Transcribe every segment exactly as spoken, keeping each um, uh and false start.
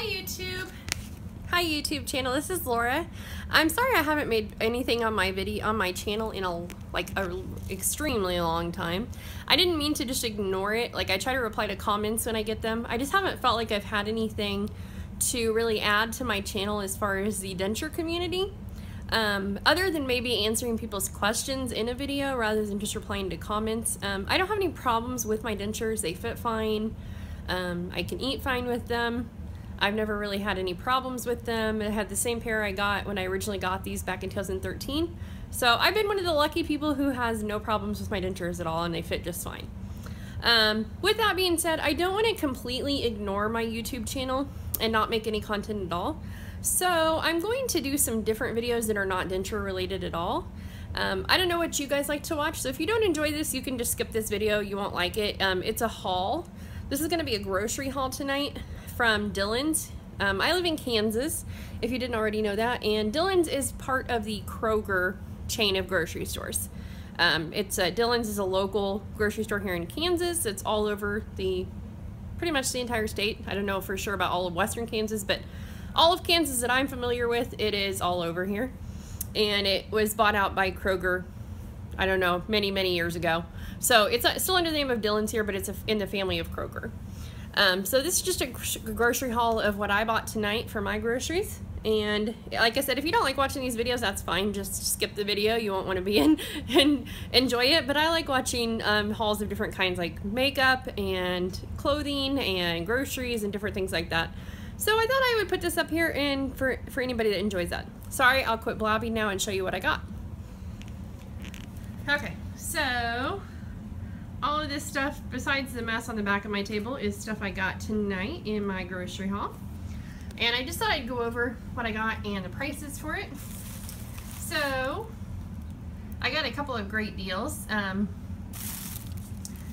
Hi YouTube. Hi YouTube channel. This is Laura. I'm sorry I haven't made anything on my video on my channel in a like a extremely long time. I didn't mean to just ignore it. Like I try to reply to comments when I get them. I just haven't felt like I've had anything to really add to my channel as far as the denture community. Um, other than maybe answering people's questions in a video rather than just replying to comments. Um, I don't have any problems with my dentures. They fit fine. Um, I can eat fine with them. I've never really had any problems with them. I had the same pair I got when I originally got these back in two thousand thirteen. So I've been one of the lucky people who has no problems with my dentures at all, and they fit just fine. Um, with that being said, I don't want to completely ignore my YouTube channel and not make any content at all. So I'm going to do some different videos that are not denture related at all. Um, I don't know what you guys like to watch, so if you don't enjoy this, you can just skip this video. You won't like it. Um, it's a haul. This is gonna be a grocery haul tonight from Dylan's. Um, I live in Kansas, if you didn't already know that, and Dylan's is part of the Kroger chain of grocery stores. Um, it's uh, Dylan's is a local grocery store here in Kansas. It's all over the, pretty much the entire state. I don't know for sure about all of western Kansas, but all of Kansas that I'm familiar with, it is all over here. And it was bought out by Kroger, I don't know, many, many years ago. So it's still under the name of Dylan's here, but it's in the family of Kroger. Um, so this is just a grocery haul of what I bought tonight for my groceries. And like I said, if you don't like watching these videos, that's fine. Just skip the video. You won't want to be in and enjoy it. But I like watching um, hauls of different kinds, like makeup and clothing and groceries and different things like that. So I thought I would put this up here and for, for anybody that enjoys that. Sorry, I'll quit blabbing now and show you what I got. Okay, so all of this stuff, besides the mess on the back of my table, is stuff I got tonight in my grocery haul. And I just thought I'd go over what I got and the prices for it. So I got a couple of great deals. Um,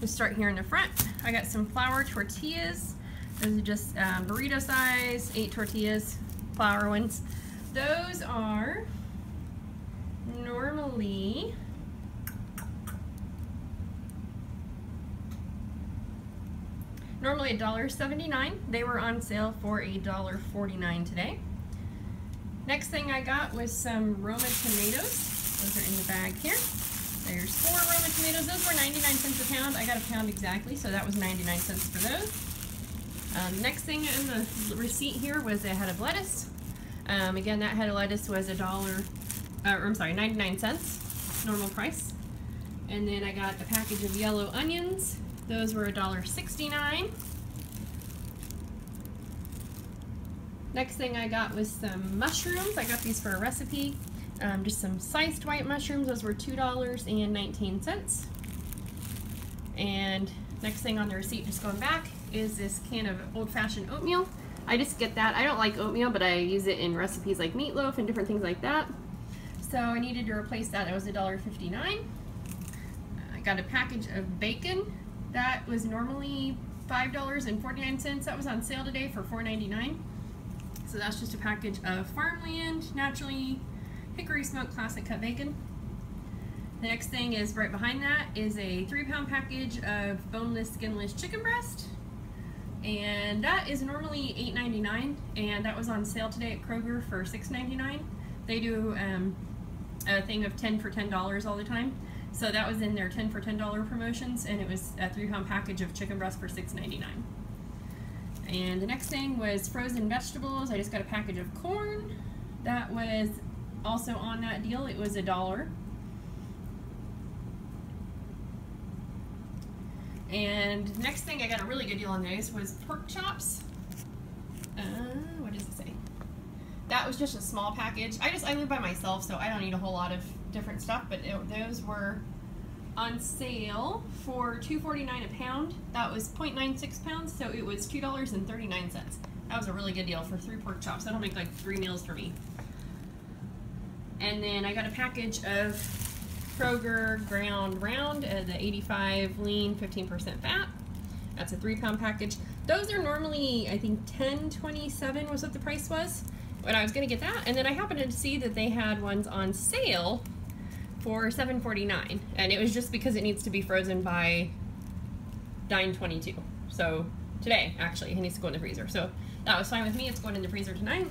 let's start here in the front. I got some flour tortillas. Those are just um, burrito size, eight tortillas, flour ones. Those are normally Normally a dollar seventy-nine. They were on sale for a dollar forty-nine today. Next thing I got was some Roma tomatoes. Those are in the bag here. There's four Roma tomatoes. Those were ninety-nine cents a pound. I got a pound exactly, so that was ninety-nine cents for those. Um, next thing in the receipt here was a head of lettuce. Um, again, that head of lettuce was a dollar, uh, I'm sorry, ninety-nine cents, normal price. And then I got a package of yellow onions. Those were a dollar sixty-nine. Next thing I got was some mushrooms. I got these for a recipe. Um, just some sliced white mushrooms. Those were two dollars and nineteen cents. And next thing on the receipt, just going back, is this can of old-fashioned oatmeal. I just get that. I don't like oatmeal, but I use it in recipes like meatloaf and different things like that. So I needed to replace that. It was a dollar fifty-nine. I got a package of bacon. That was normally five dollars and forty-nine cents. That was on sale today for four ninety-nine. So that's just a package of Farmland, naturally hickory smoked classic cut bacon. The next thing is right behind that is a three pound package of boneless, skinless chicken breast. And that is normally eight ninety-nine, and that was on sale today at Kroger for six ninety-nine. They do um, a thing of ten for ten dollars all the time. So that was in their ten for ten dollar promotions, and it was a three pound package of chicken breast for six ninety-nine. And the next thing was frozen vegetables. I just got a package of corn. That was also on that deal. It was a dollar. And next thing I got a really good deal on those was pork chops. Uh, what does it say? That was just a small package. I just, I live by myself, so I don't need a whole lot of different stuff, but it, those were on sale for two forty-nine a pound. That was zero point nine six pounds, so it was two dollars and thirty-nine cents. That was a really good deal for three pork chops. That'll make like three meals for me. And then I got a package of Kroger ground round, uh, the eighty-five lean, fifteen percent fat. That's a three pound package. Those are normally, I think ten twenty-seven was what the price was when I was gonna get that. And then I happened to see that they had ones on sale for seven forty-nine, and it was just because it needs to be frozen by nine twenty-two. So today, actually. He needs to go in the freezer. So that was fine with me. It's going in the freezer tonight.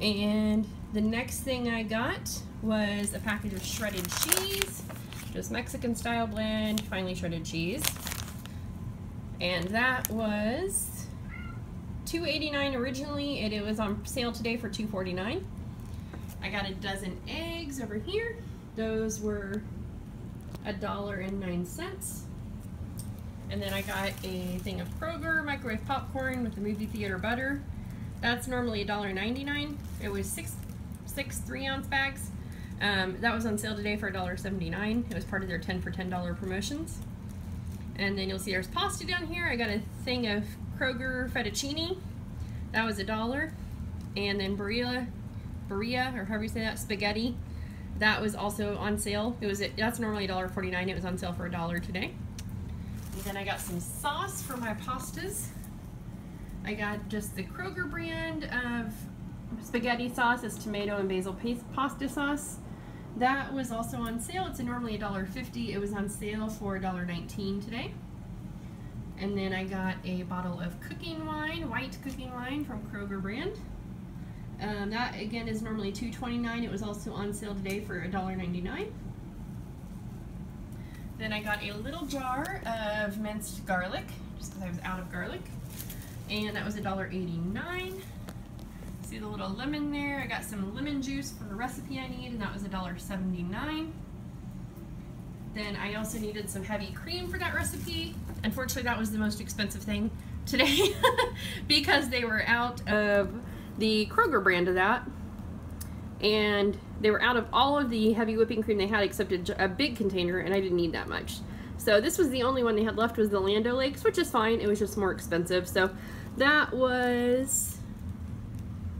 And the next thing I got was a package of shredded cheese. Just Mexican style blend, finely shredded cheese. And that was two eighty-nine originally, and it was on sale today for two forty-nine. I got a dozen eggs over here. Those were a dollar and nine cents. And then I got a thing of Kroger microwave popcorn with the movie theater butter. That's normally a dollar ninety-nine. It was six six three ounce bags. Um, that was on sale today for a dollar seventy-nine. It was part of their ten for ten dollar promotions. And then you'll see there's pasta down here. I got a thing of Kroger fettuccine. That was a dollar. And then burrilla, burrilla, or however you say that, spaghetti. That was also on sale. It was at, that's normally a dollar forty-nine. It was on sale for a dollar today. And then I got some sauce for my pastas. I got just the Kroger brand of spaghetti sauce. It's tomato and basil paste pasta sauce. That was also on sale. It's normally a dollar fifty. It was on sale for a dollar nineteen today. And then I got a bottle of cooking wine, white cooking wine from Kroger brand. Um, that again is normally two twenty-nine. It was also on sale today for a dollar ninety-nine. Then I got a little jar of minced garlic, just because I was out of garlic. And that was a dollar eighty-nine. See the little lemon there? I got some lemon juice for a recipe I need, and that was a dollar seventy-nine. Then I also needed some heavy cream for that recipe. Unfortunately, that was the most expensive thing today because they were out of the Kroger brand of that, and they were out of all of the heavy whipping cream they had except a, a big container, and I didn't need that much. So this was the only one they had left, was the Land O'Lakes, which is fine. It was just more expensive. So that was,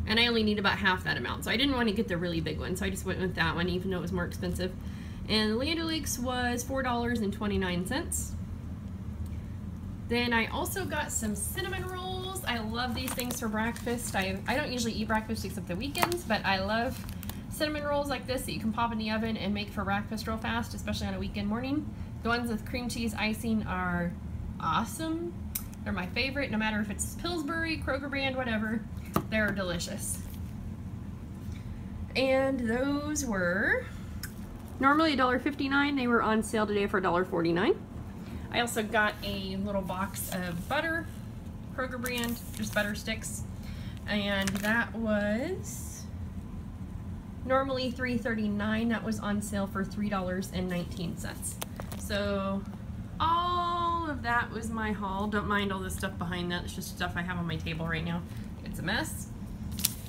and I only need about half that amount, so I didn't want to get the really big one, so I just went with that one even though it was more expensive. And the Land O'Lakes was four dollars and twenty-nine cents. Then I also got some cinnamon rolls. I love these things for breakfast. I, I don't usually eat breakfast except the weekends, but I love cinnamon rolls like this that you can pop in the oven and make for breakfast real fast, especially on a weekend morning. The ones with cream cheese icing are awesome. They're my favorite, no matter if it's Pillsbury, Kroger brand, whatever. They're delicious. And those were normally a dollar fifty-nine. They were on sale today for a dollar forty-nine. I also got a little box of butter, Kroger brand, just butter sticks, and that was normally three thirty-nine. That was on sale for three dollars and nineteen cents. So all of that was my haul. Don't mind all this stuff behind that. It's just stuff I have on my table right now. It's a mess.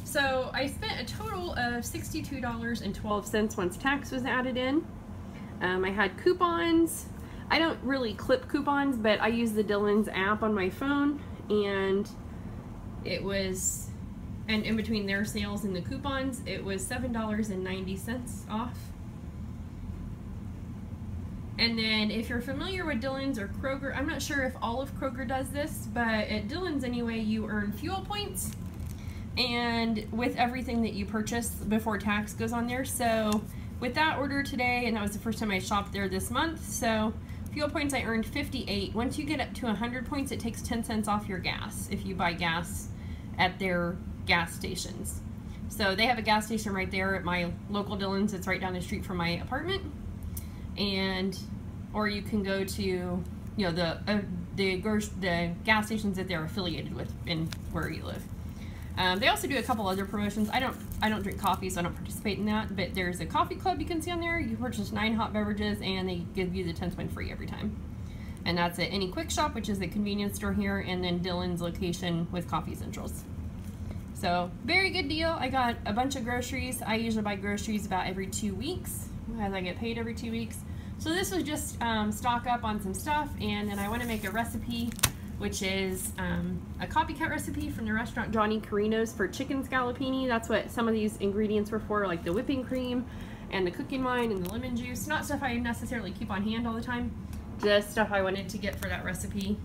So I spent a total of sixty-two dollars and twelve cents once tax was added in. Um, I had coupons. I don't really clip coupons, but I use the Dillon's app on my phone, and it was, and in between their sales and the coupons, it was seven dollars and ninety cents off. And then if you're familiar with Dillon's or Kroger, I'm not sure if all of Kroger does this, but at Dillon's anyway, you earn fuel points, and with everything that you purchase before tax goes on there. So with that order today, and that was the first time I shopped there this month, so fuel points, I earned fifty-eight. Once you get up to one hundred points, it takes ten cents off your gas if you buy gas at their gas stations. So they have a gas station right there at my local Dillon's. It's right down the street from my apartment. And or you can go to, you know, the uh, the, the gas stations that they're affiliated with in where you live. Um, they also do a couple other promotions. I don't I don't drink coffee, so I don't participate in that, but there's a coffee club you can see on there. You purchase nine hot beverages and they give you the tenth one free every time. And that's at any Quick Shop, which is the convenience store here, and then Dillon's location with Coffee Centrals. So very good deal. I got a bunch of groceries. I usually buy groceries about every two weeks as I get paid every two weeks. So this was just um, stock up on some stuff, and then I want to make a recipe, which is um, a copycat recipe from the restaurant Johnny Carino's for chicken scallopini. That's what some of these ingredients were for, like the whipping cream and the cooking wine and the lemon juice. Not stuff I necessarily keep on hand all the time, just stuff I wanted to get for that recipe.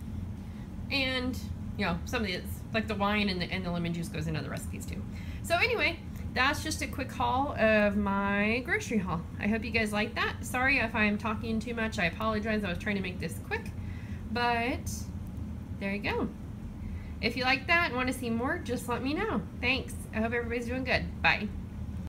And, you know, some of these, like the wine and the, and the lemon juice goes in other recipes too. So anyway, that's just a quick haul of my grocery haul. I hope you guys like that. Sorry if I'm talking too much. I apologize. I was trying to make this quick, but there you go. If you like that and want to see more, just let me know. Thanks. I hope everybody's doing good. Bye.